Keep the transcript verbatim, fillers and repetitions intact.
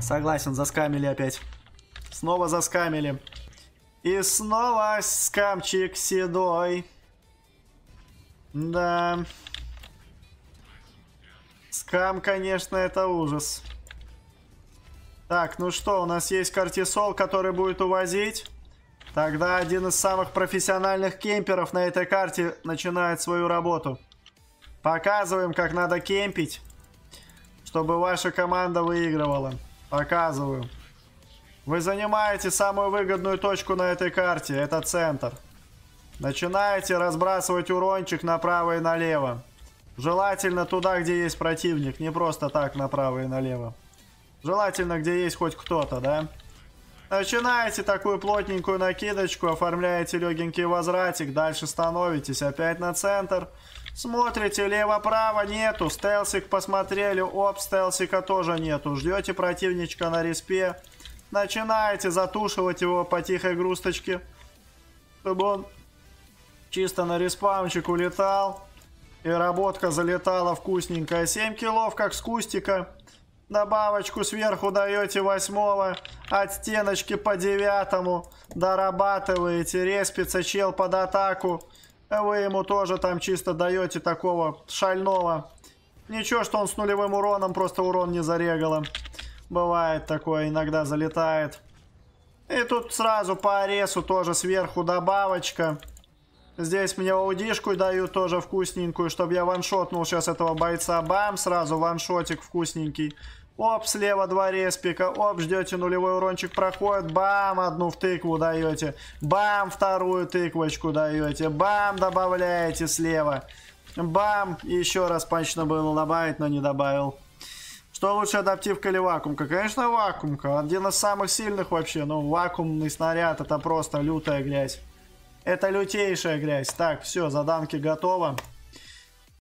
Согласен, заскамили опять. Снова заскамили. И снова скамчик седой. Да. Скам, конечно, это ужас. Так, ну что, у нас есть картисол, который будет увозить. Тогда один из самых профессиональных кемперов на этой карте начинает свою работу. Показываем, как надо кемпить, чтобы ваша команда выигрывала. Показываю. Вы занимаете самую выгодную точку на этой карте. Это центр. Начинаете разбрасывать урончик направо и налево. Желательно туда, где есть противник. Не просто так направо и налево. Желательно, где есть хоть кто-то, да? Начинаете такую плотненькую накидочку. Оформляете легенький возвратик. Дальше становитесь опять на центр. Смотрите, лево-право нету. Стелсик посмотрели. Оп, стелсика тоже нету. Ждете противничка на респе. Начинаете затушивать его по тихой грусточке, чтобы он чисто на респаунчик улетал. И работка залетала вкусненькая. семь киллов, как с кустика. Добавочку сверху даете восьмого. От стеночки по девятому. Дорабатываете. Респится чел под атаку. Вы ему тоже там чисто даете такого шального. Ничего, что он с нулевым уроном. Просто урон не зарегало. Бывает такое, иногда залетает. И тут сразу по аресу тоже сверху добавочка. Здесь мне аудишку дают тоже вкусненькую, чтобы я ваншотнул сейчас этого бойца. Бам, сразу ваншотик вкусненький. Оп, слева два респика. Оп, ждете, нулевой урончик проходит. Бам, одну в тыкву даете. Бам, вторую тыквочку даете. Бам, добавляете слева. Бам, еще раз панч было добавить, но не добавил. Что лучше, адаптивка или вакуумка? Конечно, вакуумка. Один из самых сильных вообще. Ну, вакуумный снаряд — это просто лютая грязь. Это лютейшая грязь. Так, все, заданки готово.